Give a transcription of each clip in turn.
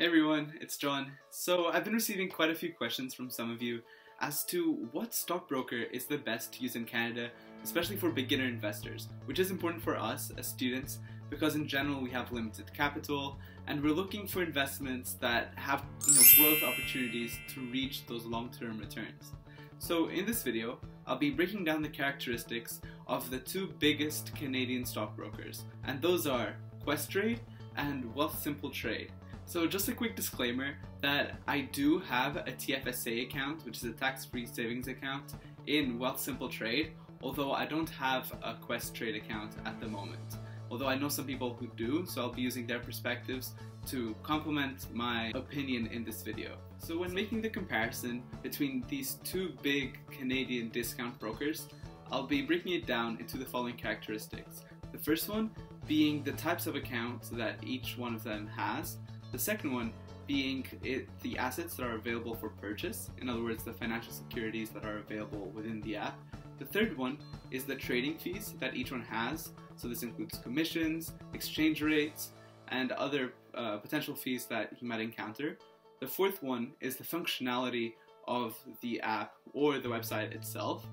Hey everyone, it's John. So I've been receiving quite a few questions from some of you as to what stockbroker is the best to use in Canada, especially for beginner investors, which is important for us as students because in general we have limited capital and we're looking for investments that have growth opportunities to reach those long-term returns. So in this video, I'll be breaking down the characteristics of the two biggest Canadian stockbrokers, and those are Questrade and Wealthsimple Trade. So just a quick disclaimer that I do have a TFSA account, which is a tax-free savings account, in Wealthsimple Trade, although I don't have a Questrade account at the moment. Although I know some people who do, so I'll be using their perspectives to complement my opinion in this video. So when making the comparison between these two big Canadian discount brokers, I'll be breaking it down into the following characteristics. The first one being the types of accounts that each one of them has. The second one being the assets that are available for purchase, in other words, the financial securities that are available within the app. The third one is the trading fees that each one has, so this includes commissions, exchange rates, and other potential fees that you might encounter. The fourth one is the functionality of the app or the website itself.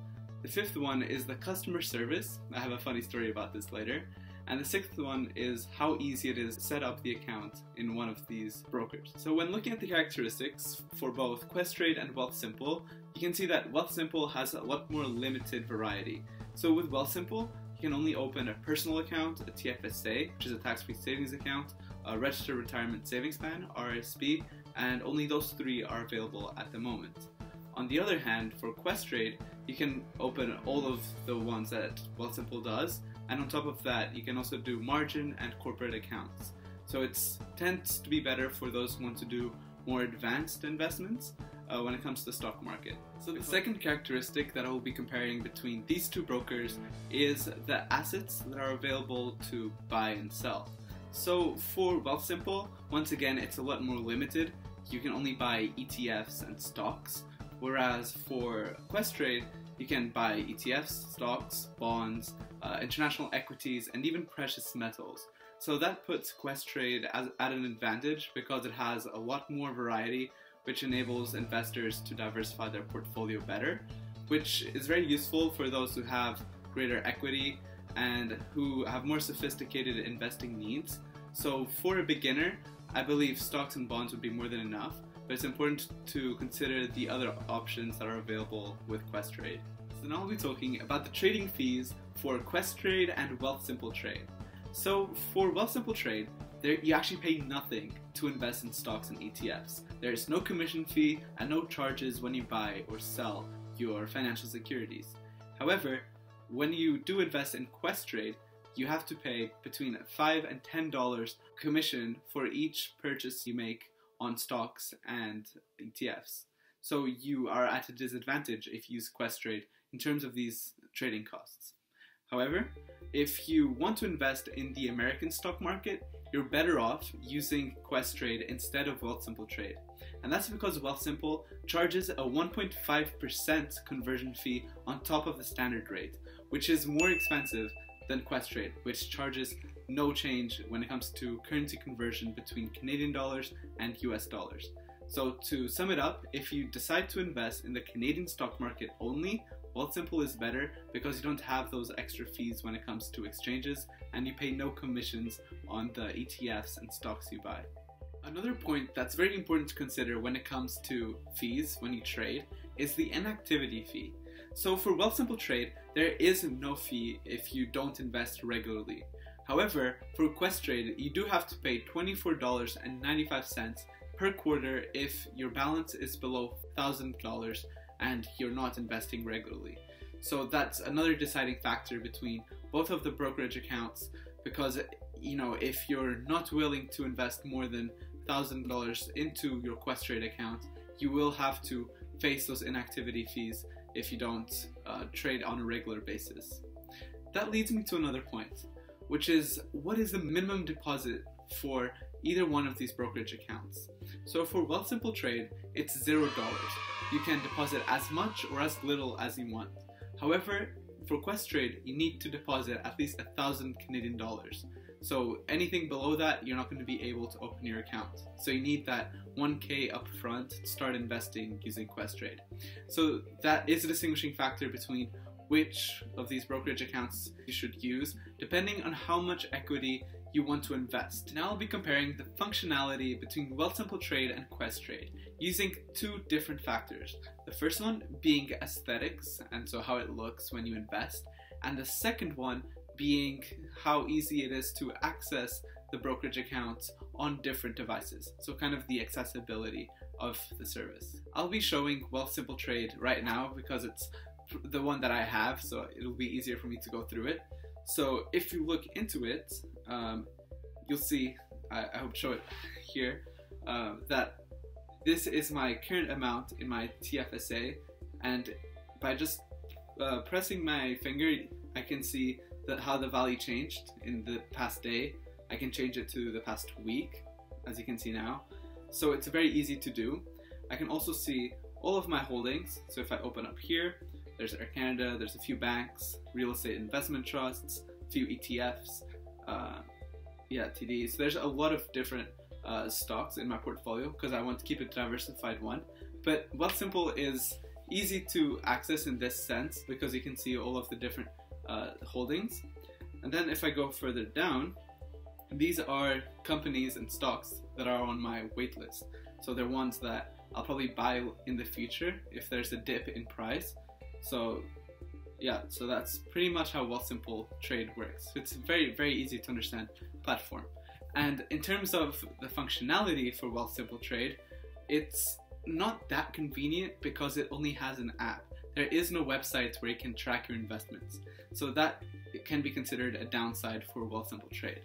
The fifth one is the customer service. I have a funny story about this later. And the sixth one is how easy it is to set up the account in one of these brokers. So when looking at the characteristics for both Questrade and Wealthsimple, you can see that Wealthsimple has a lot more limited variety. So with Wealthsimple, you can only open a personal account, a TFSA, which is a tax-free savings account, a registered retirement savings plan, RRSP, and only those three are available at the moment. On the other hand, for Questrade, you can open all of the ones that Wealthsimple does, and on top of that, you can also do margin and corporate accounts. So it tends to be better for those who want to do more advanced investments when it comes to the stock market. So the second characteristic that I will be comparing between these two brokers is the assets that are available to buy and sell. So for Wealthsimple, once again, it's a lot more limited. You can only buy ETFs and stocks, whereas for Questrade, you can buy ETFs, stocks, bonds, international equities, and even precious metals. So that puts Questrade at an advantage because it has a lot more variety, which enables investors to diversify their portfolio better, which is very useful for those who have greater equity and who have more sophisticated investing needs. So for a beginner, I believe stocks and bonds would be more than enough, but it's important to consider the other options that are available with Questrade. So now we'll be talking about the trading fees for Questrade and Wealthsimple Trade. So for Wealthsimple Trade, you actually pay nothing to invest in stocks and ETFs. There is no commission fee and no charges when you buy or sell your financial securities. However, when you do invest in Questrade, you have to pay between $5 and $10 commission for each purchase you make on stocks and ETFs. So you are at a disadvantage if you use Questrade in terms of these trading costs. However, if you want to invest in the American stock market, you're better off using Questrade instead of Wealthsimple Trade. And that's because Wealthsimple charges a 1.5% conversion fee on top of the standard rate, which is more expensive than Questrade, which charges no change when it comes to currency conversion between Canadian dollars and US dollars. So to sum it up, if you decide to invest in the Canadian stock market only, Wealthsimple is better because you don't have those extra fees when it comes to exchanges and you pay no commissions on the ETFs and stocks you buy. Another point that's very important to consider when it comes to fees when you trade is the inactivity fee. So for Wealthsimple Trade, there is no fee if you don't invest regularly. However, for Questrade, you do have to pay $24.95 per quarter if your balance is below $1,000 and you're not investing regularly. So that's another deciding factor between both of the brokerage accounts because, if you're not willing to invest more than $1,000 into your Questrade account, you will have to face those inactivity fees if you don't trade on a regular basis. That leads me to another point, which is what is the minimum deposit for either one of these brokerage accounts? So for Wealthsimple Trade, it's $0. You can deposit as much or as little as you want. However, for Questrade, you need to deposit at least 1,000 Canadian dollars. So anything below that, you're not going to be able to open your account. So you need that 1K up front to start investing using Questrade. So that is a distinguishing factor between which of these brokerage accounts you should use, depending on how much equity you want to invest. Now I'll be comparing the functionality between Wealthsimple Trade and Questrade using two different factors. The first one being aesthetics, and so how it looks when you invest, and the second one being how easy it is to access the brokerage accounts on different devices, so kind of the accessibility of the service. I'll be showing Wealthsimple Trade right now because it's the one that I have, so it'll be easier for me to go through it. So if you look into it, you'll see, I hope show it here, that this is my current amount in my TFSA, and by just pressing my finger I can see that how the value changed in the past day. I can change it to the past week, as you can see now, so it's very easy to do. I can also see all of my holdings, so if I open up here, there's Air Canada, there's a few banks, real estate investment trusts, a few ETFs, TD. So there's a lot of different stocks in my portfolio because I want to keep a diversified one. But Wealthsimple is easy to access in this sense because you can see all of the different holdings. And then if I go further down, these are companies and stocks that are on my wait list. So they're ones that I'll probably buy in the future if there's a dip in price. So yeah, so that's pretty much how Wealthsimple Trade works. It's a very easy to understand platform. And in terms of the functionality for Wealthsimple Trade, it's not that convenient because it only has an app. There is no website where you can track your investments. So that can be considered a downside for Wealthsimple Trade.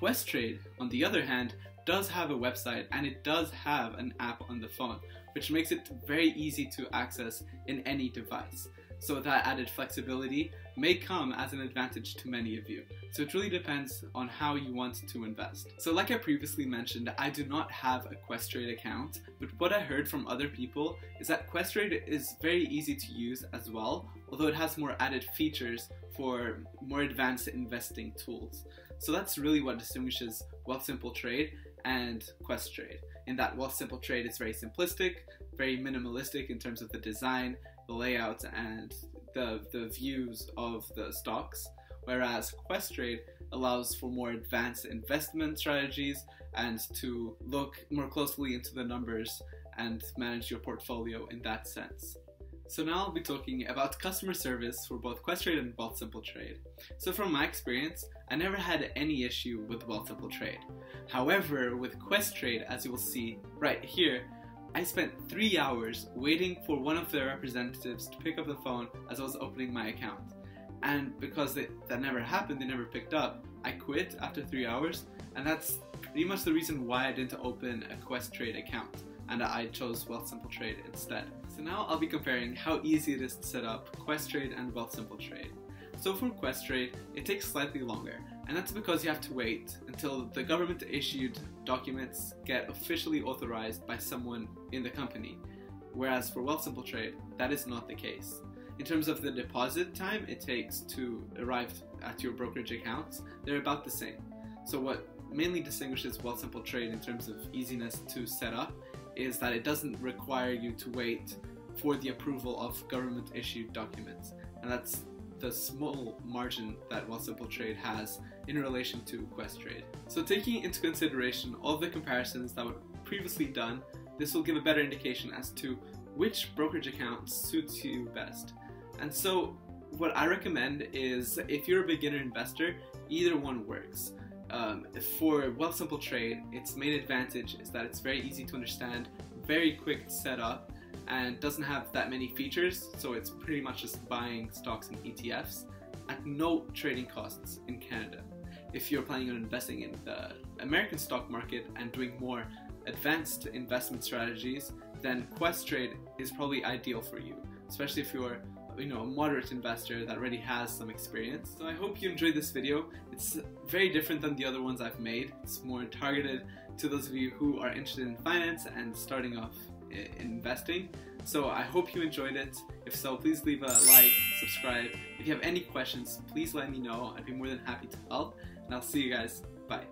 Questrade, on the other hand, does have a website and it does have an app on the phone, which makes it very easy to access in any device. So that added flexibility may come as an advantage to many of you. So it really depends on how you want to invest. So like I previously mentioned, I do not have a Questrade account, but what I heard from other people is that Questrade is very easy to use as well, although it has more added features for more advanced investing tools. So that's really what distinguishes Wealthsimple Trade and Questrade, in that Wealthsimple Trade is very simplistic, very minimalistic in terms of the design, the layout, and the views of the stocks, whereas Questrade allows for more advanced investment strategies and to look more closely into the numbers and manage your portfolio in that sense. So now I'll be talking about customer service for both Questrade and Wealthsimple Trade. So from my experience, I never had any issue with Wealthsimple Trade. However, with Questrade, as you will see right here, I spent 3 hours waiting for one of their representatives to pick up the phone as I was opening my account. And because that never happened, they never picked up, I quit after 3 hours, and that's pretty much the reason why I didn't open a Questrade account, and I chose Wealthsimple Trade instead. So now I'll be comparing how easy it is to set up Questrade and Wealthsimple Trade. So for Questrade, it takes slightly longer, and that's because you have to wait until the government-issued documents get officially authorized by someone in the company, whereas for Wealthsimple Trade, that is not the case. In terms of the deposit time it takes to arrive at your brokerage accounts, they're about the same. So what mainly distinguishes Wealthsimple Trade in terms of easiness to set up is that it doesn't require you to wait for the approval of government-issued documents, and that's the small margin that Wealthsimple Trade has in relation to Questrade. So taking into consideration all the comparisons that were previously done, this will give a better indication as to which brokerage account suits you best. And so what I recommend is, if you're a beginner investor, either one works. For Wealthsimple Trade, its main advantage is that it's very easy to understand, very quick to set up, and doesn't have that many features, so it's pretty much just buying stocks and ETFs at no trading costs in Canada. If you're planning on investing in the American stock market and doing more advanced investment strategies, then Questrade is probably ideal for you, especially if you're a moderate investor that already has some experience. So I hope you enjoyed this video. It's very different than the other ones I've made. It's more targeted to those of you who are interested in finance and starting off investing. So I hope you enjoyed it. If so, please leave a like, subscribe. If you have any questions, please let me know. I'd be more than happy to help. and I'll see you guys. Bye.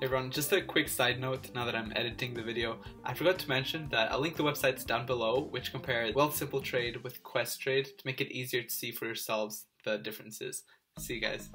Hey everyone, just a quick side note now that I'm editing the video. I forgot to mention that I'll link the websites down below, which compare Wealthsimple Trade with Questrade to make it easier to see for yourselves the differences. See you guys.